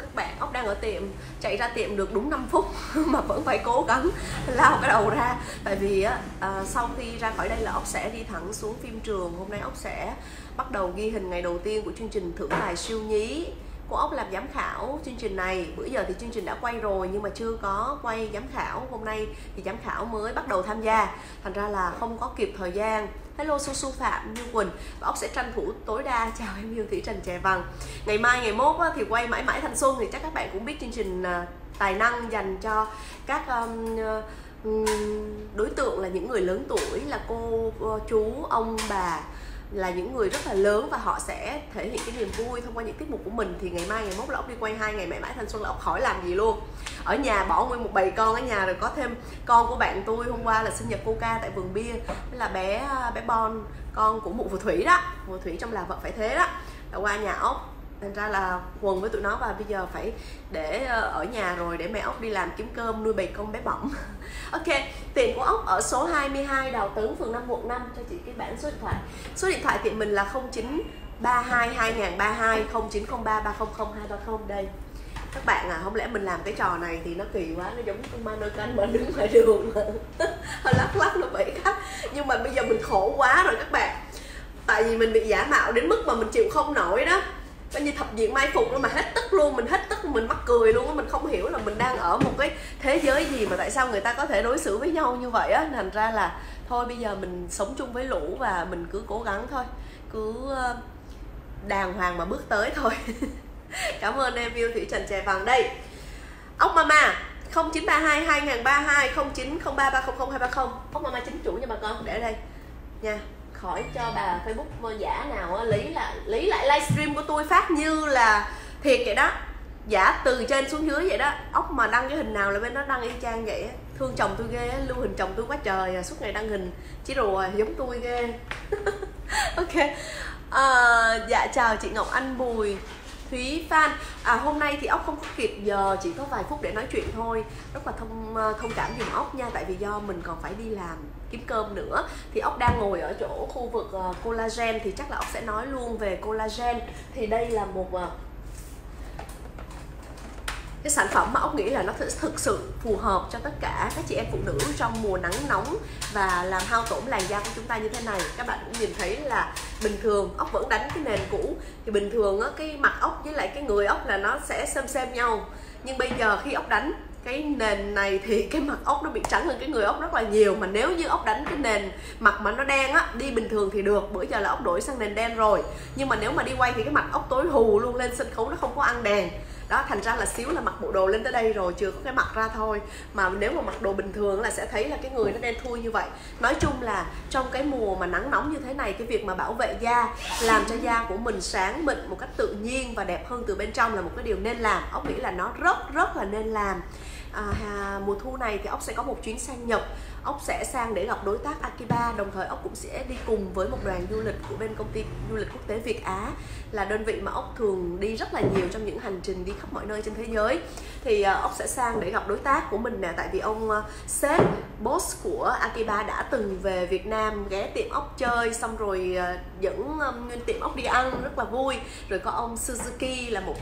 các bạn. Ốc đang ở tiệm, chạy ra tiệm được đúng 5 phút mà vẫn phải cố gắng lao cái đầu ra. Tại vì sau khi ra khỏi đây là Ốc sẽ đi thẳng xuống phim trường. Hôm nay Ốc sẽ bắt đầu ghi hình ngày đầu tiên của chương trình Thử Tài Siêu Nhí. Cô Ốc làm giám khảo chương trình này. Bữa giờ thì chương trình đã quay rồi nhưng mà chưa có quay giám khảo. Hôm nay thì giám khảo mới bắt đầu tham gia, thành ra là không có kịp thời gian. Hello Su Phạm, Như Quỳnh. Và Ốc sẽ tranh thủ tối đa. Chào em yêu Thủy Trần Chè Vằn. Ngày mai, ngày mốt thì quay Mãi Mãi Thanh Xuân. Thì chắc các bạn cũng biết chương trình tài năng dành cho các đối tượng là những người lớn tuổi, là cô, chú, ông, bà, là những người rất là lớn, và họ sẽ thể hiện cái niềm vui thông qua những tiết mục của mình. Thì ngày mai, ngày mốt là Ốc đi quay 2 ngày Mãi Mãi Thanh Xuân, là Ốc khỏi làm gì luôn, ở nhà bỏ nguyên một bầy con ở nhà. Rồi có thêm con của bạn tôi hôm qua là sinh nhật cô Ca tại Vườn Bia, là bé Bon, con của mụ phù thủy đó, phù thủy trong là vợ phải thế đó, là qua nhà Ốc, thành ra là quần với tụi nó. Và bây giờ phải để ở nhà rồi để mẹ Ốc đi làm kiếm cơm nuôi bầy con bé bỏng. Ok, tiệm của Ốc ở số 22 Đào Tấn, phường 5 quận 5. Cho chị cái bản số điện thoại. Số điện thoại tiệm mình là 0932 2032, 0903 300230. Đây các bạn à, không lẽ mình làm cái trò này thì nó kỳ quá, nó giống con ma nơ canh mà đứng ngoài đường lắc nó bẫy khách. Nhưng mà bây giờ mình khổ quá rồi các bạn, tại vì mình bị giả mạo đến mức mà mình chịu không nổi đó. Coi như thập diện mai phục luôn mà hết tức luôn, mình hết tức, mình mắc cười luôn á. Mình không hiểu là mình đang ở một cái thế giới gì mà tại sao người ta có thể đối xử với nhau như vậy á. Thành ra là thôi bây giờ mình sống chung với lũ và mình cứ cố gắng thôi, cứ đàng hoàng mà bước tới thôi. Cảm ơn em yêu Thủy Trần Chè Vàng đây. Ốc Mama 0932 2032 0903 300230. Ốc Mama chính chủ nha bà con, để đây nha, khỏi cho bà Facebook giả nào lý lại livestream của tôi phát như là thiệt vậy đó, giả từ trên xuống dưới vậy đó. Ốc mà đăng cái hình nào là bên đó đăng y chang vậy. Thương chồng tôi ghê, lưu hình chồng tôi quá trời, suốt ngày đăng hình chỉ đùa giống tôi ghê. Ok, dạ chào chị Ngọc Anh, Bùi Thúy Phan. Hôm nay thì Ốc không có kịp giờ, chỉ có vài phút để nói chuyện thôi. Rất là thông cảm dùm Ốc nha, tại vì do mình còn phải đi làm kiếm cơm nữa. Thì Ốc đang ngồi ở chỗ khu vực collagen, thì chắc là Ốc sẽ nói luôn về collagen. Thì đây là một cái sản phẩm mà Ốc nghĩ là nó thực sự phù hợp cho tất cả các chị em phụ nữ trong mùa nắng nóng và làm hao tổn làn da của chúng ta như thế này. Các bạn cũng nhìn thấy là bình thường Ốc vẫn đánh cái nền cũ, thì bình thường á, cái mặt Ốc với lại cái người Ốc là nó sẽ xem nhau. Nhưng bây giờ khi Ốc đánh cái nền này thì cái mặt Ốc nó bị trắng hơn cái người Ốc rất là nhiều. Mà nếu như Ốc đánh cái nền mặt mà nó đen á, đi bình thường thì được, bữa giờ là Ốc đổi sang nền đen rồi, nhưng mà nếu mà đi quay thì cái mặt Ốc tối hù luôn, lên sân khấu nó không có ăn đèn đó. Thành ra là xíu là mặc bộ đồ lên tới đây rồi, chưa có cái mặt ra thôi. Mà nếu mà mặc đồ bình thường là sẽ thấy là cái người nó đen thui như vậy. Nói chung là trong cái mùa mà nắng nóng như thế này, cái việc mà bảo vệ da, làm cho da của mình sáng mịn một cách tự nhiên và đẹp hơn từ bên trong là một cái điều nên làm. Ốc nghĩ là nó rất là nên làm. Mùa thu này thì Ốc sẽ có một chuyến sang Nhật. Ốc sẽ sang để gặp đối tác Akiba, đồng thời Ốc cũng sẽ đi cùng với một đoàn du lịch của bên công ty du lịch quốc tế Việt Á, là đơn vị mà Ốc thường đi rất là nhiều trong những hành trình đi khắp mọi nơi trên thế giới. Thì Ốc sẽ sang để gặp đối tác của mình nè, tại vì ông sếp boss của Akiba đã từng về Việt Nam ghé tiệm Ốc chơi, xong rồi dẫn nguyên tiệm Ốc đi ăn rất là vui. Rồi có ông Suzuki là một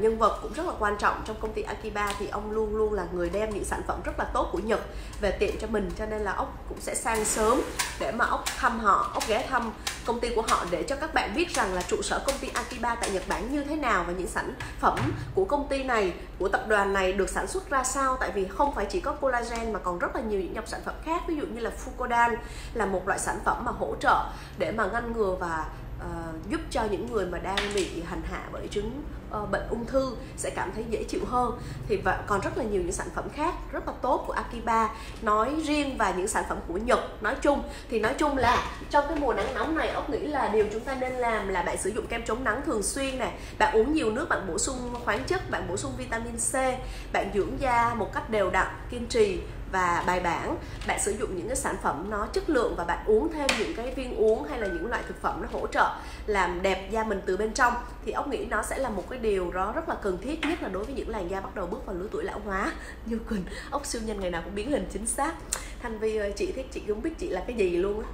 nhân vật cũng rất là quan trọng trong công ty Akiba, thì ông luôn luôn là người đem những sản phẩm rất là tốt của Nhật về tiệm cho mình. Cho nên là Ốc cũng sẽ sang sớm để mà Ốc thăm họ, Ốc ghé thăm công ty của họ để cho các bạn biết rằng là trụ sở công ty Akiba tại Nhật Bản như thế nào và những sản phẩm của công ty này, của tập đoàn này được sản xuất ra sao. Tại vì không phải chỉ có collagen mà còn rất là nhiều những dòng sản phẩm khác, ví dụ như là Fucoidan là một loại sản phẩm mà hỗ trợ để mà ngăn ngừa và giúp cho những người mà đang bị hành hạ bởi chứng bệnh ung thư sẽ cảm thấy dễ chịu hơn. Thì và còn rất là nhiều những sản phẩm khác rất là tốt của Akiba nói riêng và những sản phẩm của Nhật nói chung. Thì nói chung là trong cái mùa nắng nóng này, Ốc nghĩ là điều chúng ta nên làm là bạn sử dụng kem chống nắng thường xuyên này, bạn uống nhiều nước, bạn bổ sung khoáng chất, bạn bổ sung vitamin C, bạn dưỡng da một cách đều đặn, kiên trì và bài bản. Bạn sử dụng những cái sản phẩm nó chất lượng và bạn uống thêm những cái viên uống hay là những loại thực phẩm nó hỗ trợ làm đẹp da mình từ bên trong. Thì Ốc nghĩ nó sẽ là một cái điều đó rất là cần thiết, nhất là đối với những làn da bắt đầu bước vào lứa tuổi lão hóa. Như Quỳnh, Ốc siêu nhân ngày nào cũng biến hình chính xác. Thanh Vi ơi, chị thích, chị cũng biết chị là cái gì luôn á.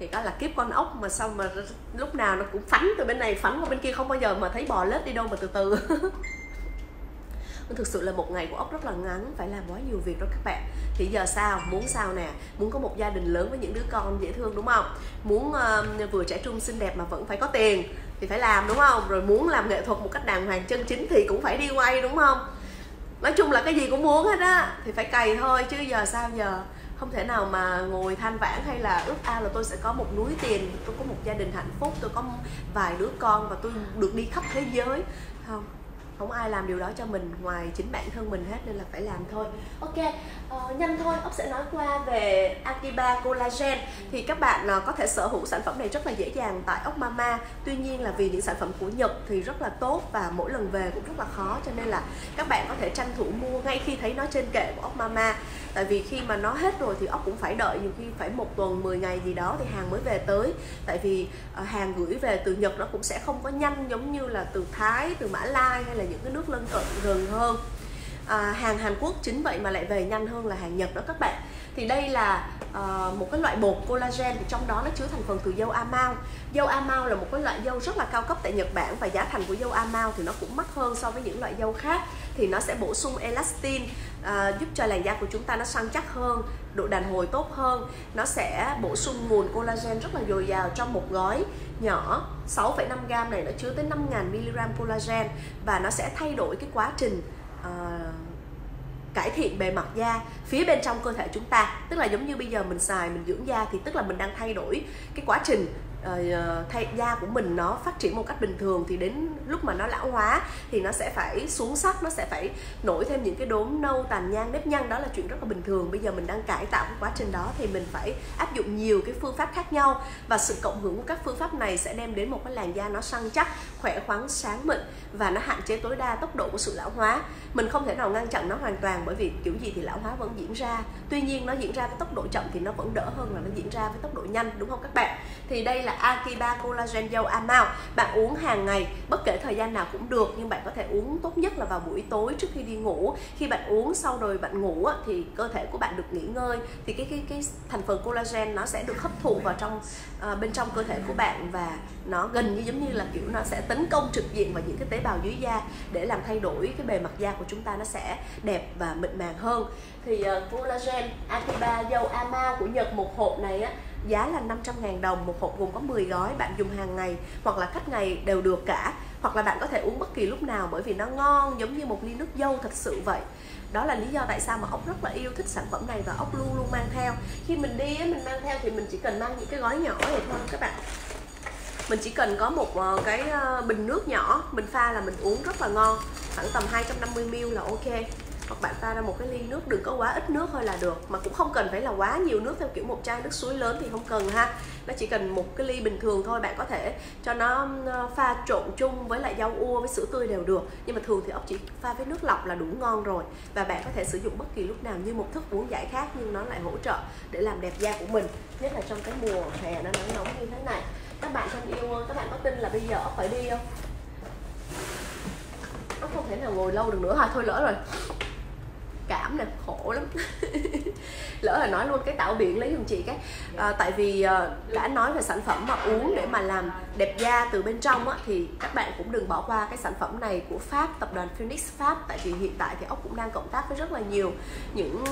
thì đó là kiếp con ốc mà sao mà lúc nào nó cũng phánh từ bên này phánh qua bên kia, không bao giờ mà thấy bò lết đi đâu mà từ từ. Thực sự là một ngày của ốc rất là ngắn, phải làm quá nhiều việc đó các bạn. Thì giờ sao? Muốn sao nè? Muốn có một gia đình lớn với những đứa con dễ thương đúng không? Muốn vừa trẻ trung xinh đẹp mà vẫn phải có tiền thì phải làm đúng không? Rồi muốn làm nghệ thuật một cách đàng hoàng chân chính thì cũng phải đi quay đúng không? Nói chung là cái gì cũng muốn hết á thì phải cày thôi, chứ giờ sao giờ? Không thể nào mà ngồi than vãn hay là ước ao là tôi sẽ có một núi tiền, tôi có một gia đình hạnh phúc, tôi có vài đứa con và tôi được đi khắp thế giới. Không, không ai làm điều đó cho mình ngoài chính bản thân mình hết, nên là phải làm thôi. Ok, nhanh thôi, Ốc sẽ nói qua về Akiba Collagen. Thì các bạn có thể sở hữu sản phẩm này rất là dễ dàng tại Ốc Mama. Tuy nhiên là vì những sản phẩm của Nhật thì rất là tốt và mỗi lần về cũng rất là khó, cho nên là các bạn có thể tranh thủ mua ngay khi thấy nó trên kệ của Ốc Mama. Tại vì khi mà nó hết rồi thì Ốc cũng phải đợi, nhiều khi phải 1 tuần, 10 ngày gì đó thì hàng mới về tới. Tại vì hàng gửi về từ Nhật nó cũng sẽ không có nhanh giống như là từ Thái, từ Mã Lai hay là những cái nước lân cận gần hơn. Hàng Hàn Quốc chính vậy mà lại về nhanh hơn là hàng Nhật đó các bạn. Thì đây là một cái loại bột collagen, thì trong đó nó chứa thành phần từ dâu Amaou. Dâu Amaou là một cái loại dâu rất là cao cấp tại Nhật Bản, và giá thành của dâu Amaou thì nó cũng mắc hơn so với những loại dâu khác. Thì nó sẽ bổ sung elastin, giúp cho làn da của chúng ta nó săn chắc hơn, độ đàn hồi tốt hơn. Nó sẽ bổ sung nguồn collagen rất là dồi dào trong một gói nhỏ 6,5g này, nó chứa tới 5.000mg collagen, và nó sẽ thay đổi cái quá trình cải thiện bề mặt da phía bên trong cơ thể chúng ta. Tức là giống như bây giờ mình xài, mình dưỡng da thì tức là mình đang thay đổi cái quá trình da của mình nó phát triển một cách bình thường, thì đến lúc mà nó lão hóa thì nó sẽ phải xuống sắc, nó sẽ phải nổi thêm những cái đốm nâu, tàn nhang, nếp nhăn. Đó là chuyện rất là bình thường. Bây giờ mình đang cải tạo cái quá trình đó thì mình phải áp dụng nhiều cái phương pháp khác nhau, và sự cộng hưởng của các phương pháp này sẽ đem đến một cái làn da nó săn chắc, khỏe khoắn, sáng mịn, và nó hạn chế tối đa tốc độ của sự lão hóa. Mình không thể nào ngăn chặn nó hoàn toàn, bởi vì kiểu gì thì lão hóa vẫn diễn ra. Tuy nhiên nó diễn ra với tốc độ chậm thì nó vẫn đỡ hơn là nó diễn ra với tốc độ nhanh, đúng không các bạn? Thì đây là Akiba Collagen dâu Amaou. Bạn uống hàng ngày, bất kể thời gian nào cũng được, nhưng bạn có thể uống tốt nhất là vào buổi tối trước khi đi ngủ. Khi bạn uống sau rồi bạn ngủ thì cơ thể của bạn được nghỉ ngơi, thì cái thành phần collagen nó sẽ được hấp thụ vào trong bên trong cơ thể của bạn, và nó gần như giống như là kiểu nó sẽ tấn công trực diện vào những cái tế bào dưới da để làm thay đổi cái bề mặt da của chúng ta, nó sẽ đẹp và mịn màng hơn. Thì collagen Akiba dâu Amaou của Nhật một hộp này á, giá là 500.000 đồng một hộp, gồm có 10 gói. Bạn dùng hàng ngày hoặc là cách ngày đều được cả, hoặc là bạn có thể uống bất kỳ lúc nào, bởi vì nó ngon giống như một ly nước dâu thật sự vậy. Đó là lý do tại sao mà Ốc rất là yêu thích sản phẩm này, và Ốc luôn luôn mang theo. Khi mình đi mình mang theo thì mình chỉ cần mang những cái gói nhỏ này thôi các bạn. Mình chỉ cần có một cái bình nước nhỏ, mình pha là mình uống rất là ngon, khoảng tầm 250ml là ok. Hoặc bạn pha ra một cái ly nước, đừng có quá ít nước thôi là được, mà cũng không cần phải là quá nhiều nước theo kiểu một chai nước suối lớn thì không cần ha. Nó chỉ cần một cái ly bình thường thôi, bạn có thể cho nó pha trộn chung với lại rau ua, với sữa tươi đều được, nhưng mà thường thì Ốc chỉ pha với nước lọc là đủ ngon rồi. Và bạn có thể sử dụng bất kỳ lúc nào như một thức uống giải khát, nhưng nó lại hỗ trợ để làm đẹp da của mình, nhất là trong cái mùa hè nó nắng nóng như thế này. Các bạn thân yêu, các bạn có tin là bây giờ Ốc phải đi không? Ốc không thể nào ngồi lâu được nữa hả? Thôi lỡ rồi, cảm này khổ lắm. Lỡ là nói luôn cái tảo biển lấy giùm chị cái. Tại vì đã nói về sản phẩm mà uống để mà làm đẹp da từ bên trong á, thì các bạn cũng đừng bỏ qua cái sản phẩm này của Pháp, tập đoàn Phoenix Pháp. Tại vì hiện tại thì Ốc cũng đang cộng tác với rất là nhiều những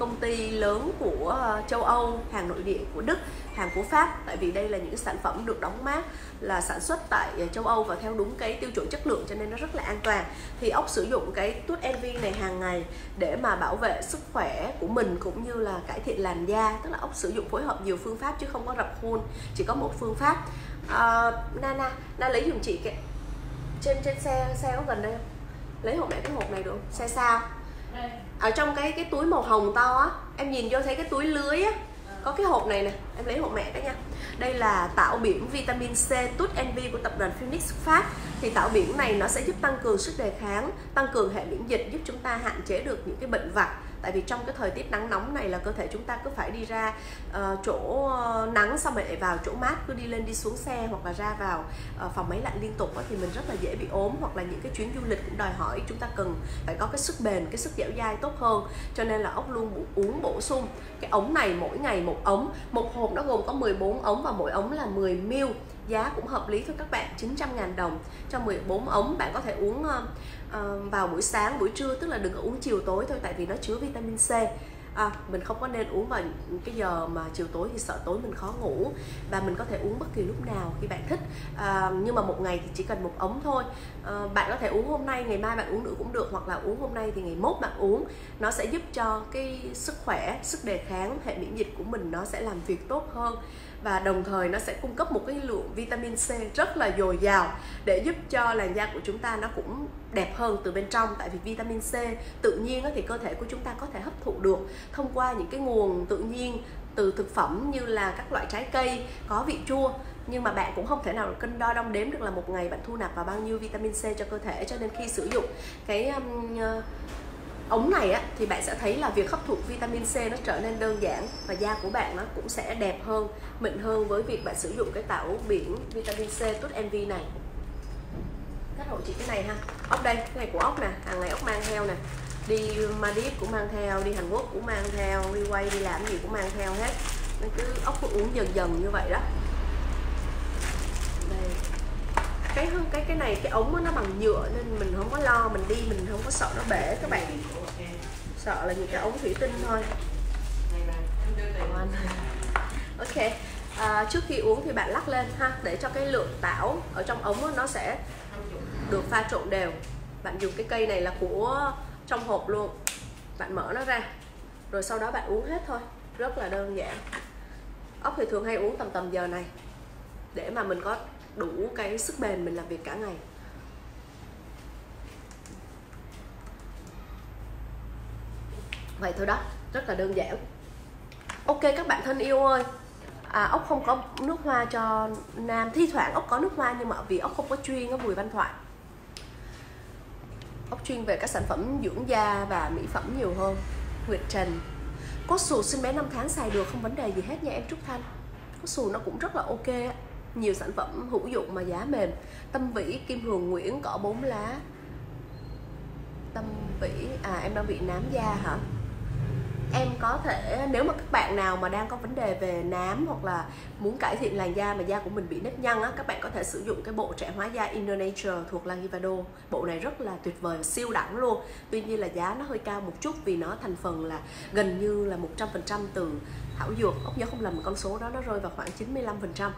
công ty lớn của châu Âu, hàng nội địa của Đức, hàng của Pháp. Tại vì đây là những sản phẩm được đóng mác là sản xuất tại châu Âu và theo đúng cái tiêu chuẩn chất lượng, cho nên nó rất là an toàn. Thì Ốc sử dụng cái tuốt envy này hàng ngày để mà bảo vệ sức khỏe của mình cũng như là cải thiện làn da. Tức là Ốc sử dụng phối hợp nhiều phương pháp chứ không có rập khuôn, chỉ có một phương pháp. Na lấy dùm chị cái trên xe có gần đây không? Lấy hộ mẹ cái hộp này được không? Xe sao? Ở trong cái túi màu hồng to á, em nhìn vô thấy cái túi lưới á, có cái hộp này nè, em lấy hộ mẹ đó nha. Đây là tảo biển vitamin C Tooth & V của tập đoàn Phoenix Pháp. Thì tảo biển này nó sẽ giúp tăng cường sức đề kháng, tăng cường hệ miễn dịch, giúp chúng ta hạn chế được những cái bệnh vặt, Tại vì trong cái thời tiết nắng nóng này là cơ thể chúng ta cứ phải đi ra chỗ nắng, xong rồi lại vào chỗ mát, cứ đi lên đi xuống xe hoặc là ra vào phòng máy lạnh liên tục thì mình rất là dễ bị ốm, hoặc là những cái chuyến du lịch cũng đòi hỏi chúng ta cần phải có cái sức bền, cái sức dẻo dai tốt hơn. Cho nên là Ốc luôn uống bổ sung cái ống này mỗi ngày một ống, một hộp nó gồm có 14 ống và mỗi ống là 10 ml. Giá cũng hợp lý thôi các bạn, 900.000 đồng cho 14 ống. Bạn có thể uống vào buổi sáng, buổi trưa, tức là đừng có uống chiều tối thôi, tại vì nó chứa vitamin C. Mình không có nên uống vào cái giờ mà chiều tối thì sợ tối mình khó ngủ, và mình có thể uống bất kỳ lúc nào khi bạn thích, nhưng mà một ngày thì chỉ cần một ống thôi. Bạn có thể uống hôm nay, ngày mai bạn uống nữa cũng được, hoặc là uống hôm nay thì ngày mốt bạn uống. Nó sẽ giúp cho cái sức khỏe, sức đề kháng, hệ miễn dịch của mình nó sẽ làm việc tốt hơn, và đồng thời nó sẽ cung cấp một cái lượng vitamin C rất là dồi dào để giúp cho làn da của chúng ta nó cũng đẹp hơn từ bên trong. Tại vì vitamin C tự nhiên thì cơ thể của chúng ta có thể hấp thụ được thông qua những cái nguồn tự nhiên từ thực phẩm như là các loại trái cây có vị chua. Nhưng mà bạn cũng không thể nào cân đo đong đếm được là một ngày bạn thu nạp vào bao nhiêu vitamin C cho cơ thể. Cho nên khi sử dụng cái ống này thì bạn sẽ thấy là việc hấp thụ vitamin C nó trở nên đơn giản, và da của bạn nó cũng sẽ đẹp hơn, mịn hơn với việc bạn sử dụng cái tảo biển vitamin C Tốt MV này. Các hộ chị cái này ha, Ốc đây, cái này của Ốc nè, hàng ngày Ốc mang theo nè, đi Maldives cũng mang theo, đi Hàn Quốc cũng mang theo, đi quay đi làm gì cũng mang theo hết. Nên cứ Ốc cứ uống dần dần như vậy đó. Đây. Cái này, cái ống nó bằng nhựa nên mình không có lo, mình đi mình không có sợ nó bể các bạn. Sợ là những cái ống thủy tinh thôi. Ok. Trước khi uống thì bạn lắc lên ha, để cho cái lượng tảo ở trong ống nó sẽ được pha trộn đều. Bạn dùng cái cây này là của trong hộp luôn, bạn mở nó ra rồi sau đó bạn uống hết thôi, rất là đơn giản. Ốc thì thường hay uống tầm giờ này để mà mình có đủ cái sức bền mình làm việc cả ngày. Vậy thôi đó, rất là đơn giản. Ok các bạn thân yêu ơi, Ốc không có nước hoa cho nam. Thi thoảng Ốc có nước hoa nhưng mà vì Ốc không có chuyên ở Bùi Văn Thoại, Ốc chuyên về các sản phẩm dưỡng da và mỹ phẩm nhiều hơn. Nguyệt Trần, cốt xù sinh bé 5 tháng xài được không vấn đề gì hết nha em Trúc Thanh. Cốt xù nó cũng rất là ok, nhiều sản phẩm hữu dụng mà giá mềm. Tâm Vĩ, Kim Hường Nguyễn, cỏ 4 lá. Tâm Vĩ, em đang bị nám da hả? Em có thể, nếu mà các bạn nào mà đang có vấn đề về nám hoặc là muốn cải thiện làn da mà da của mình bị nếp nhăn các bạn có thể sử dụng cái bộ trẻ hóa da Inner Nature thuộc La Givaudan. Bộ này rất là tuyệt vời, siêu đẳng luôn. Tuy nhiên là giá nó hơi cao một chút vì nó thành phần là gần như là 100% từ thảo dược. Ốc nhớ không lầm con số đó, nó rơi vào khoảng 95%.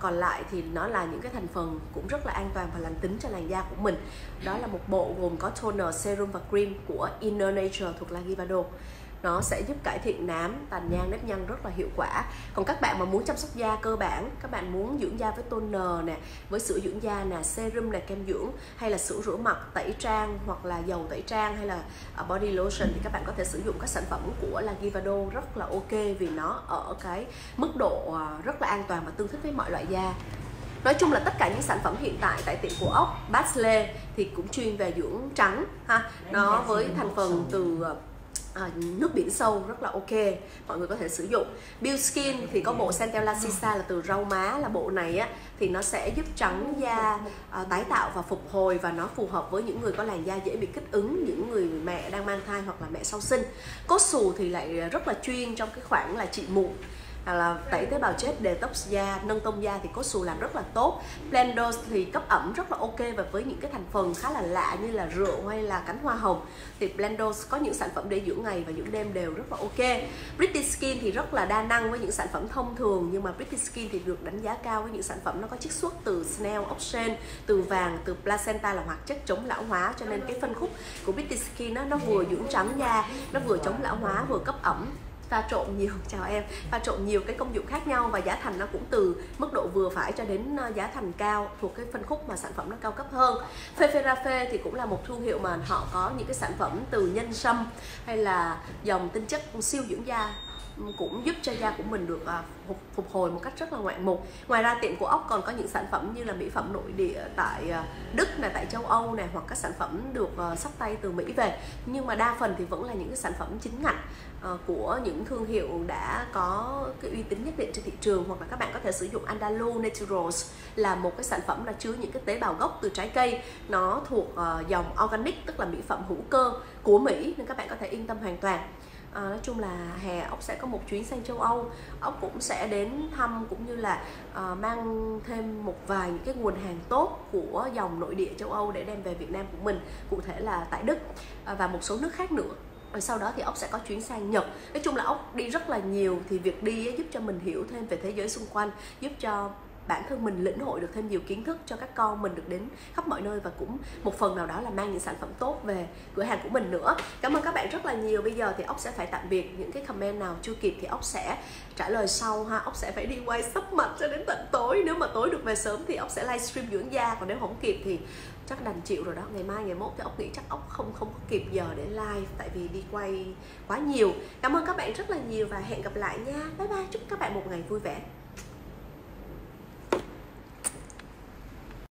Còn lại thì nó là những cái thành phần cũng rất là an toàn và lành tính cho làn da của mình. Đó là một bộ gồm có toner, serum và cream của Inner Nature thuộc La Givaudan. Nó sẽ giúp cải thiện nám, tàn nhang, nếp nhăn rất là hiệu quả. Còn các bạn mà muốn chăm sóc da cơ bản, các bạn muốn dưỡng da với toner nè, với sữa dưỡng da nè, serum nè, kem dưỡng, hay là sữa rửa mặt, tẩy trang hoặc là dầu tẩy trang, hay là body lotion thì các bạn có thể sử dụng các sản phẩm của La Givaudan, rất là ok vì nó ở cái mức độ rất là an toàn và tương thích với mọi loại da. Nói chung là tất cả những sản phẩm hiện tại tại tiệm của Ốc, Basle thì cũng chuyên về dưỡng trắng ha. Nó với thành phần từ nước biển sâu rất là ok, mọi người có thể sử dụng. Beauty Skin thì có bộ Centella Asiatica là từ rau má, là bộ này thì nó sẽ giúp trắng da, tái tạo và phục hồi, và nó phù hợp với những người có làn da dễ bị kích ứng, những người mẹ đang mang thai hoặc là mẹ sau sinh. Cốt xù thì lại rất là chuyên trong cái khoảng là trị mụn, là tẩy tế bào chết, detox da, nâng tông da thì cốt xù làm rất là tốt. Blendos thì cấp ẩm rất là ok, và với những cái thành phần khá là lạ như là rượu hay là cánh hoa hồng thì Blendos có những sản phẩm để dưỡng ngày và dưỡng đêm đều rất là ok. Pretty Skin thì rất là đa năng với những sản phẩm thông thường, nhưng mà Pretty Skin thì được đánh giá cao với những sản phẩm nó có chiết xuất từ snail, ốc sên, từ vàng, từ placenta là hoạt chất chống lão hóa, cho nên cái phân khúc của Pretty Skin nó vừa dưỡng trắng da, nó vừa chống lão hóa, vừa cấp ẩm, pha trộn nhiều, chào em, pha trộn nhiều cái công dụng khác nhau, và giá thành nó cũng từ mức độ vừa phải cho đến giá thành cao thuộc cái phân khúc mà sản phẩm nó cao cấp hơn. Ferrafe thì cũng là một thương hiệu mà họ có những cái sản phẩm từ nhân sâm hay là dòng tinh chất siêu dưỡng da cũng giúp cho da của mình được phục hồi một cách rất là ngoạn mục. Ngoài ra tiệm của Ốc còn có những sản phẩm như là mỹ phẩm nội địa tại Đức này, tại châu Âu này, hoặc các sản phẩm được xách tay từ Mỹ về. Nhưng mà đa phần thì vẫn là những cái sản phẩm chính ngạch của những thương hiệu đã có cái uy tín nhất định trên thị trường. Hoặc là các bạn có thể sử dụng Andalou Naturals, là một cái sản phẩm là chứa những cái tế bào gốc từ trái cây. Nó thuộc dòng organic, tức là mỹ phẩm hữu cơ của Mỹ, nên các bạn có thể yên tâm hoàn toàn. Nói chung là hè Ốc sẽ có một chuyến sang châu Âu. Ốc cũng sẽ đến thăm cũng như là mang thêm một vài những cái nguồn hàng tốt của dòng nội địa châu Âu để đem về Việt Nam của mình, cụ thể là tại Đức và một số nước khác nữa. Sau đó thì Ốc sẽ có chuyến sang Nhật. Nói chung là Ốc đi rất là nhiều, thì việc đi giúp cho mình hiểu thêm về thế giới xung quanh, giúp cho bản thân mình lĩnh hội được thêm nhiều kiến thức, cho các con mình được đến khắp mọi nơi, và cũng một phần nào đó là mang những sản phẩm tốt về cửa hàng của mình nữa. Cảm ơn các bạn rất là nhiều. Bây giờ thì Ốc sẽ phải tạm biệt. Những cái comment nào chưa kịp thì Ốc sẽ trả lời sau ha. Ốc sẽ phải đi quay sắp mặt cho đến tận tối. Nếu mà tối được về sớm thì Ốc sẽ livestream dưỡng da, còn nếu không kịp thì chắc đành chịu rồi đó. Ngày mai, ngày mốt thì Ốc nghĩ chắc Ốc không có kịp giờ để live, tại vì đi quay quá nhiều. Cảm ơn các bạn rất là nhiều và hẹn gặp lại nha. Bye bye. Chúc các bạn một ngày vui vẻ.